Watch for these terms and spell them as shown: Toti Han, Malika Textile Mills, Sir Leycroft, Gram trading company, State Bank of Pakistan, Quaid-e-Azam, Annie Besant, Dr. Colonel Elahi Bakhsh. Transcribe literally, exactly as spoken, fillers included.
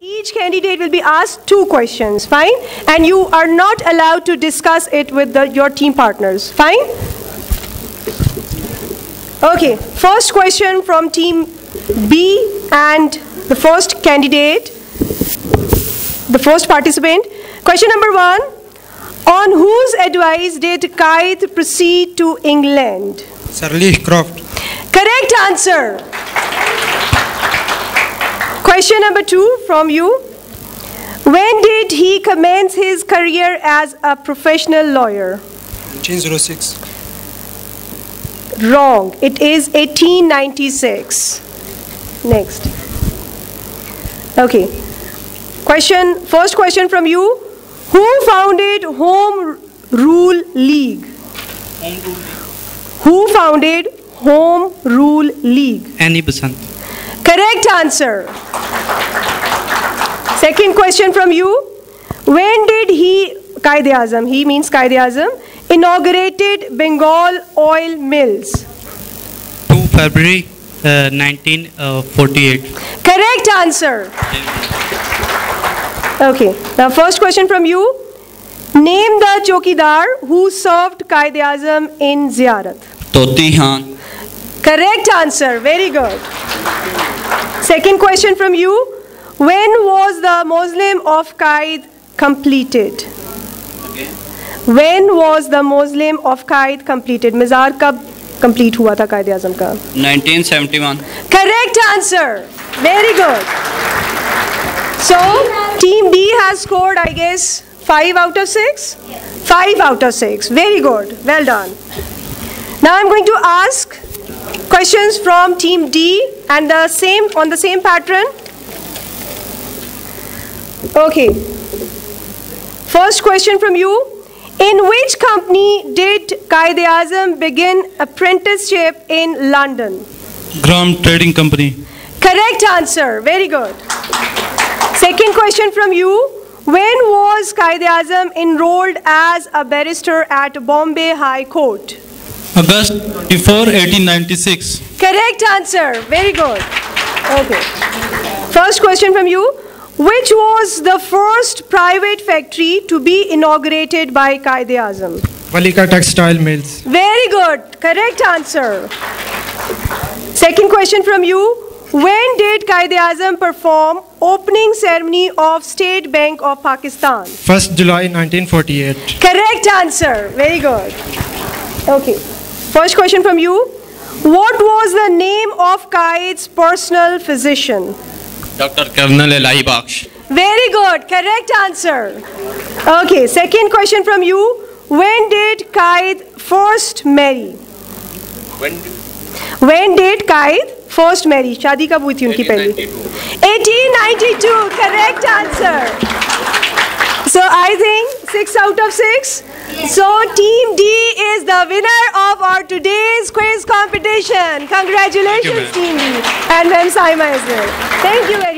Each candidate will be asked two questions, fine? And you are not allowed to discuss it with the, your team partners, fine? Okay, first question from team B and the first candidate, the first participant. Question number one, on whose advice did Quaid proceed to England? Sir Leycroft. Correct answer. Question number two from you. When did he commence his career as a professional lawyer? eighteen oh six. Wrong. It is eighteen ninety-six. Next. Okay. Question. First question from you. Who founded Home Rule League? Home Rule League. Who founded Home Rule League? Annie Besant. Correct answer. Second question from you. When did he, Quaid-e-Azam, he means Quaid-e-Azam, inaugurated Bengal oil mills? two February nineteen forty-eight. Correct answer. Okay. Now first question from you. Name the chokidar who served Quaid-e-Azam in ziyarat. Toti Han. Correct answer. Very good. Second question from you. When was the Muslim of Quaid completed? Again. When was the Muslim of Quaid completed? Mazar kab complete hua tha Quaid-e-Azam ka? nineteen seventy-one. Correct answer. Very good. So, team B has scored, I guess, five out of six? Yes. five out of six. Very good. Well done. Now I'm going to ask questions from team D and the same on the same pattern. Okay. First question from you. In which company did Quaid-e-Azam begin apprenticeship in London? Gram Trading Company. Correct answer. Very good. Second question from you. When was Quaid-e-Azam enrolled as a barrister at Bombay High Court? August twenty-fourth, eighteen ninety-six. Correct answer. Very good. Okay. First question from you. Which was the first private factory to be inaugurated by Quaid-e-Azam? Malika Textile Mills. Very good. Correct answer. Second question from you. When did Quaid-e-Azam perform opening ceremony of State Bank of Pakistan? first July nineteen forty-eight. Correct answer. Very good. Okay. First question from you. What was the name of Quaid's personal physician? Doctor Colonel Elahi Bakhsh. Very good. Correct answer. Okay. Second question from you. When did Quaid first marry? When? When did Quaid first marry? Shadi kab hui thi unki pehli? eighteen ninety-two. Correct answer. So I think six out of six. So team D is the winner of our today's quiz competition. Congratulations, you, team D, and then Saima is there. Thank you very much.